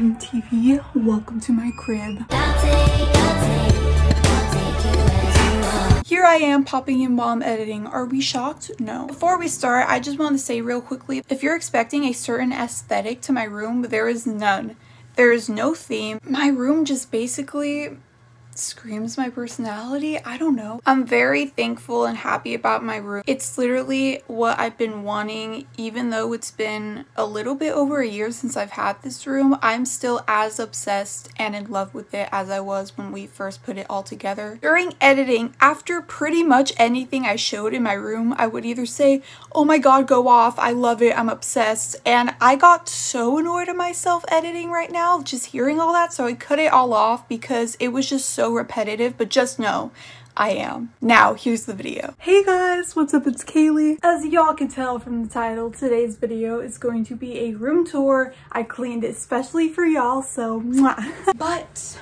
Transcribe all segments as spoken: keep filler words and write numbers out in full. M T V, welcome to my crib. I'll take, I'll take. Here I am popping in while I'm editing. Are we shocked? No. Before we start, I just want to say real quickly, if you're expecting a certain aesthetic to my room, there is none. There is no theme. My room just basically screams my personality. I don't know. I'm very thankful and happy about my room. It's literally what I've been wanting, even though it's been a little bit over a year since I've had this room. I'm still as obsessed and in love with it as I was when we first put it all together. During editing, after pretty much anything I showed in my room, I would either say, oh my god, go off, I love it, I'm obsessed, and I got so annoyed at myself editing right now, just hearing all that, so I cut it all off because it was just so repetitive. But just know I am. Now here's the video. Hey guys, what's up, it's Kaylee. As y'all can tell from the title, today's video is going to be a room tour. I cleaned it especially for y'all, so mwah. But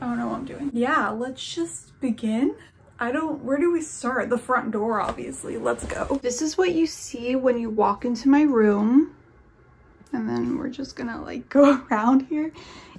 I don't know what I'm doing. Yeah, let's just begin. I don't, where do we start? The front door, obviously. Let's go. This is what you see when you walk into my room, and then we're just gonna like go around here.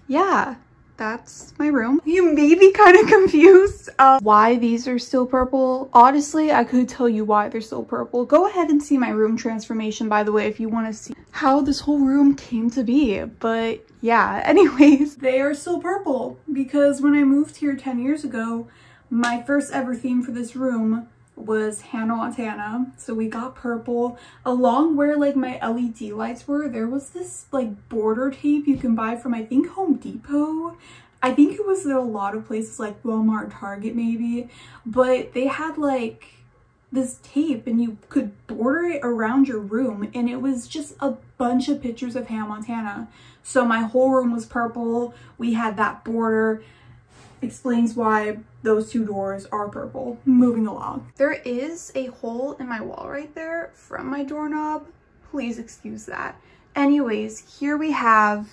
Yeah, that's my room. You may be kind of confused uh, why these are still purple. Honestly, I could tell you why they're still purple. Go ahead and see my room transformation, by the way, if you want to see how this whole room came to be. But yeah, anyways, they are still purple because when I moved here ten years ago, my first ever theme for this room was Hannah Montana, so we got purple. Along where like my L E D lights were, there was this like border tape you can buy from, I think, Home Depot. I think it was at a lot of places like Walmart, Target maybe, but they had like this tape and you could border it around your room, and it was just a bunch of pictures of Hannah Montana. So my whole room was purple. We had that border. Explains why those two doors are purple. Moving along. There is a hole in my wall right there from my doorknob. Please excuse that. Anyways, here we have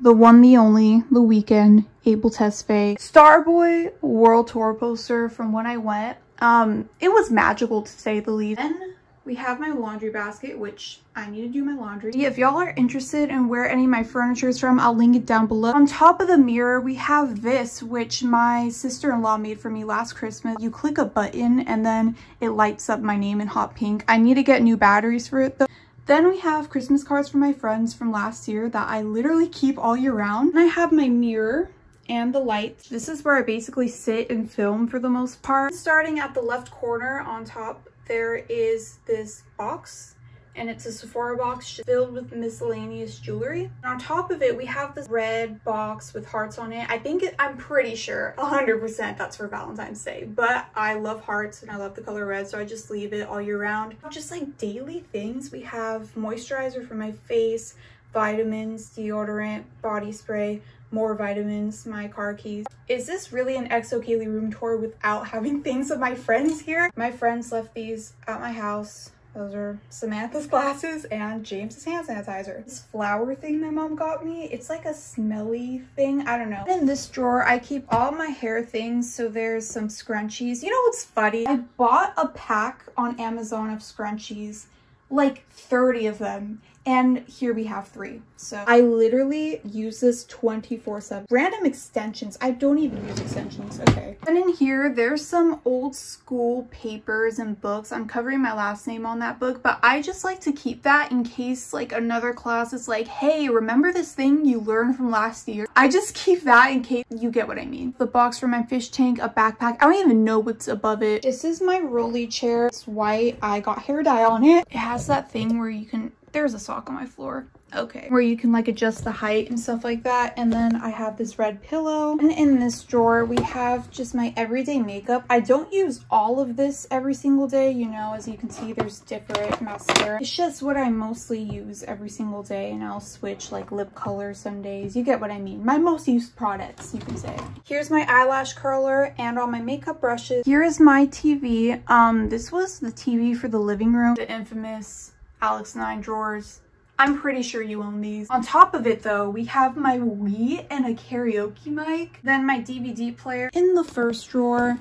the one, the only, The Weeknd, Abel Tesfaye, Starboy World Tour poster from when I went. Um, it was magical, to say the least. Then we have my laundry basket, which I need to do my laundry. Yeah, if y'all are interested in where any of my furniture is from, I'll link it down below. On top of the mirror, we have this, which my sister-in-law made for me last Christmas. You click a button and then it lights up my name in hot pink. I need to get new batteries for it though. Then we have Christmas cards from my friends from last year that I literally keep all year round. And I have my mirror and the lights. This is where I basically sit and film for the most part. Starting at the left corner on top, there is this box, and it's a Sephora box filled with miscellaneous jewelry. And on top of it, we have this red box with hearts on it. I think it, I'm pretty sure one hundred percent that's for Valentine's Day, but I love hearts and I love the color red, so I just leave it all year round. Just like daily things, we have moisturizer for my face, vitamins, deodorant, body spray, more vitamins, my car keys. Is this really an X O Kaylee room tour without having things of my friends here? My friends left these at my house. Those are Samantha's glasses and James's hand sanitizer. This flower thing my mom got me, it's like a smelly thing, I don't know. In this drawer, I keep all my hair things, so there's some scrunchies. You know what's funny? I bought a pack on Amazon of scrunchies, like thirty of them. And here we have three. So I literally use this twenty-four seven. Random extensions. I don't even use extensions, okay. And in here, there's some old school papers and books. I'm covering my last name on that book, but I just like to keep that in case like another class is like, hey, remember this thing you learned from last year? I just keep that in case you get what I mean. The box for my fish tank, a backpack. I don't even know what's above it. This is my rolly chair. It's white. I got hair dye on it. It has that thing where you can, there's a sock on my floor, okay, where you can like adjust the height and stuff like that. And then I have this red pillow, and in this drawer we have just my everyday makeup. I don't use all of this every single day, you know, as you can see there's different mascara. It's just what I mostly use every single day, and I'll switch like lip color some days, you get what I mean. My most used products, you can say. Here's my eyelash curler and all my makeup brushes. Here is my T V. Um this was the T V for the living room, the infamous Alex nine drawers. I'm pretty sure you own these. On top of it though, we have my Wii and a karaoke mic, then my D V D player. In the first drawer,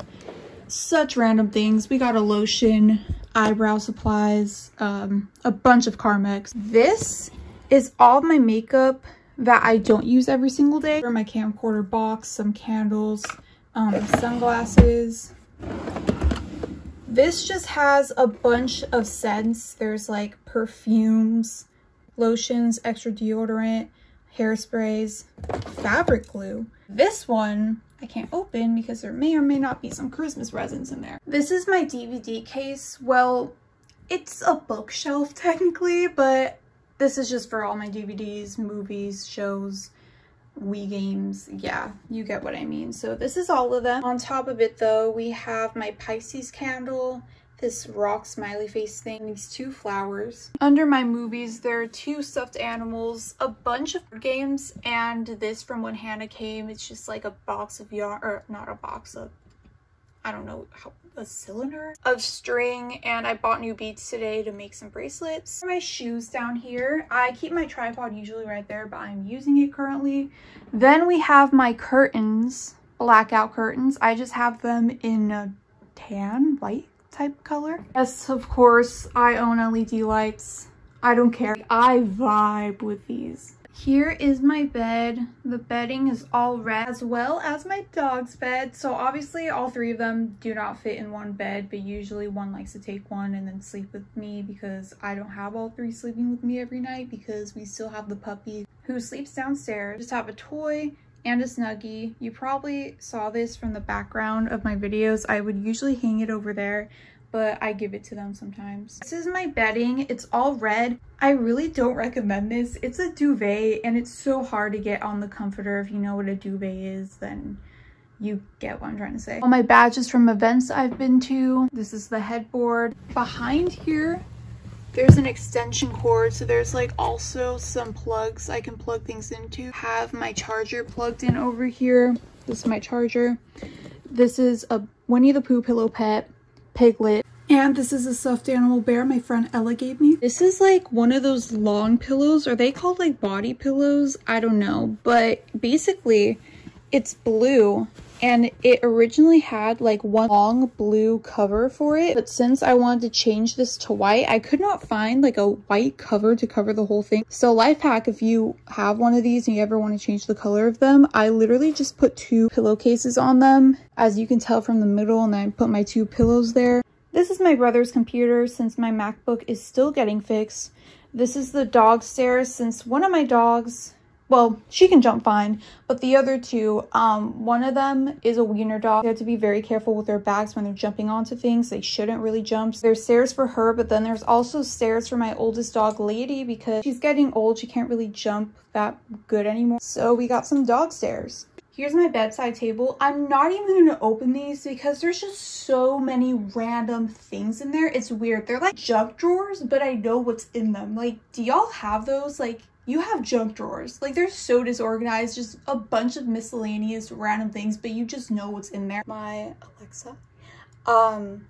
such random things. We got a lotion, eyebrow supplies, um, a bunch of Carmex. This is all my makeup that I don't use every single day. For my camcorder box, some candles, um, sunglasses. This just has a bunch of scents. There's like perfumes, lotions, extra deodorant, hairsprays, fabric glue. This one I can't open because there may or may not be some Christmas presents in there. This is my D V D case. Well, it's a bookshelf technically, but this is just for all my D V Ds, movies, shows, Wii games. Yeah, you get what I mean. So this is all of them. On top of it though, we have my Pisces candle, this rock smiley face thing, these two flowers. Under my movies, there are two stuffed animals, a bunch of games, and this from when Hannah came. It's just like a box of yarn, or not a box of, I don't know, how, a cylinder of string, and I bought new beads today to make some bracelets. My shoes down here, I keep my tripod usually right there, but I'm using it currently. Then we have my curtains, blackout curtains. I just have them in a tan, white type color. Yes, of course, I own L E D lights. I don't care. I vibe with these. Here is my bed. The bedding is all red, as well as my dog's bed. So obviously all three of them do not fit in one bed, but usually one likes to take one and then sleep with me because I don't have all three sleeping with me every night because we still have the puppy who sleeps downstairs. Just have a toy and a Snuggie. You probably saw this from the background of my videos. I would usually hang it over there, but I give it to them sometimes. This is my bedding. It's all red. I really don't recommend this. It's a duvet, and it's so hard to get on the comforter. If you know what a duvet is, then you get what I'm trying to say. All my badges from events I've been to. This is the headboard. Behind here, there's an extension cord, so there's like also some plugs I can plug things into. Have my charger plugged in over here. This is my charger. This is a Winnie the Pooh pillow pet, Piglet. And this is a stuffed animal bear my friend Ella gave me. This is like one of those long pillows. Are they called like body pillows? I don't know. But basically, it's blue. And it originally had like one long blue cover for it. But since I wanted to change this to white, I could not find like a white cover to cover the whole thing. So life hack, if you have one of these and you ever want to change the color of them, I literally just put two pillowcases on them, as you can tell from the middle, and then I put my two pillows there. This is my brother's computer since my MacBook is still getting fixed. This is the dog stairs since one of my dogs, well, she can jump fine, but the other two, um, one of them is a wiener dog. They have to be very careful with their backs when they're jumping onto things. They shouldn't really jump. There's stairs for her, but then there's also stairs for my oldest dog, Lady, because she's getting old. She can't really jump that good anymore. So we got some dog stairs. Here's my bedside table. I'm not even gonna open these because there's just so many random things in there. It's weird. They're like junk drawers, but I know what's in them. Like, do y'all have those? Like, you have junk drawers. Like, they're so disorganized, just a bunch of miscellaneous random things, but you just know what's in there. My Alexa. Um,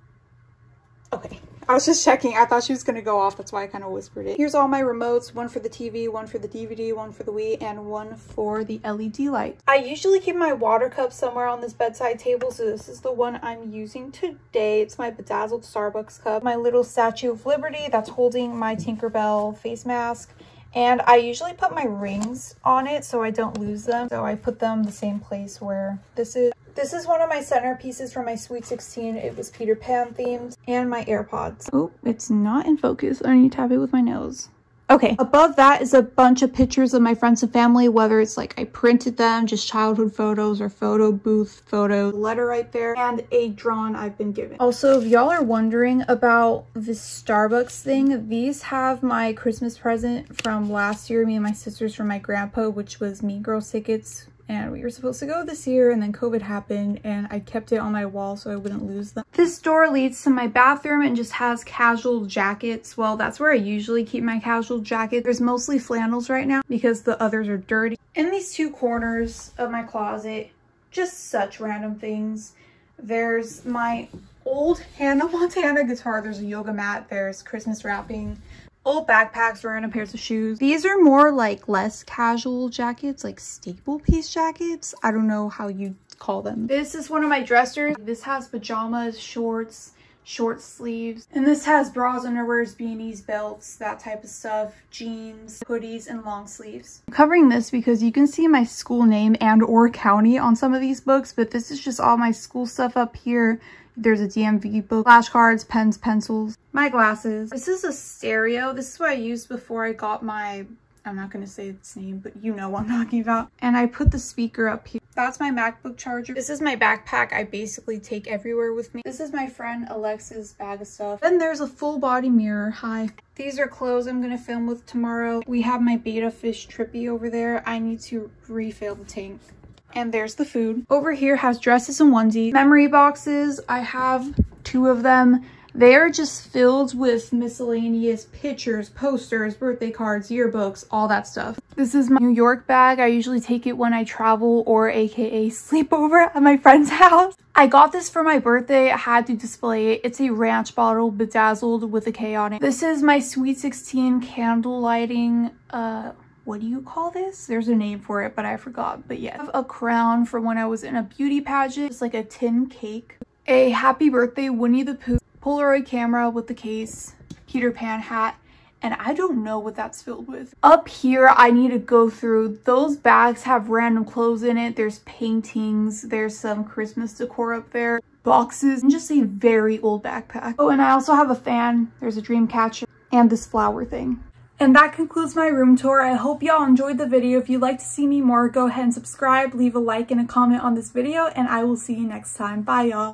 okay. I was just checking. I thought she was gonna go off. That's why I kind of whispered it. Here's all my remotes. One for the T V, one for the D V D, one for the Wii, and one for the L E D light. I usually keep my water cup somewhere on this bedside table, so this is the one I'm using today. It's my bedazzled Starbucks cup. My little Statue of Liberty that's holding my Tinkerbell face mask. And I usually put my rings on it so I don't lose them. So I put them the same place where this is. This is one of my centerpieces from my Sweet Sixteen. It was Peter Pan themed. And my AirPods. Oh, it's not in focus. I need to tap it with my nose. Okay, above that is a bunch of pictures of my friends and family, whether it's like I printed them, just childhood photos or photo booth photos. Letter right there, and a drawing I've been given. Also, if y'all are wondering about this Starbucks thing, these have my Christmas present from last year, me and my sisters, from my grandpa, which was Mean Girls tickets. And we were supposed to go this year, and then COVID happened, and I kept it on my wall so I wouldn't lose them. This door leads to my bathroom and just has casual jackets. Well, that's where I usually keep my casual jacket. There's mostly flannels right now because the others are dirty. In these two corners of my closet, just such random things. There's my old Hannah Montana guitar. There's a yoga mat. There's Christmas wrapping. Old backpacks, random pairs of shoes. These are more like less casual jackets, like staple piece jackets. I don't know how you call them. This is one of my dressers. This has pajamas, shorts, short sleeves. And this has bras, underwears, beanies, belts, that type of stuff, jeans, hoodies, and long sleeves. I'm covering this because you can see my school name and or county on some of these books, but this is just all my school stuff up here. There's a D M V book, flashcards, pens, pencils, my glasses. This is a stereo. This is what I used before I got my, I'm not going to say its name, but you know what I'm talking about. And I put the speaker up here. That's my MacBook charger. This is my backpack I basically take everywhere with me. This is my friend Alexa's bag of stuff. Then there's a full body mirror. Hi. These are clothes I'm going to film with tomorrow. We have my betta fish Trippy over there. I need to refill the tank. And there's the food. Over here has dresses and onesies. Memory boxes. I have two of them. They are just filled with miscellaneous pictures, posters, birthday cards, yearbooks, all that stuff. This is my New York bag. I usually take it when I travel or aka sleep over at my friend's house. I got this for my birthday. I had to display it. It's a ranch bottle bedazzled with a K on it. This is my Sweet Sixteen candle lighting, uh, what do you call this? There's a name for it, but I forgot. But yeah, I have a crown from when I was in a beauty pageant. It's like a tin cake. A happy birthday Winnie the Pooh Polaroid camera with the case, Peter Pan hat, and I don't know what that's filled with. Up here, I need to go through. Those bags have random clothes in it. There's paintings. There's some Christmas decor up there. Boxes, and just a very old backpack. Oh, and I also have a fan. There's a dream catcher and this flower thing. And that concludes my room tour. I hope y'all enjoyed the video. If you'd like to see me more, go ahead and subscribe, leave a like and a comment on this video, and I will see you next time. Bye, y'all.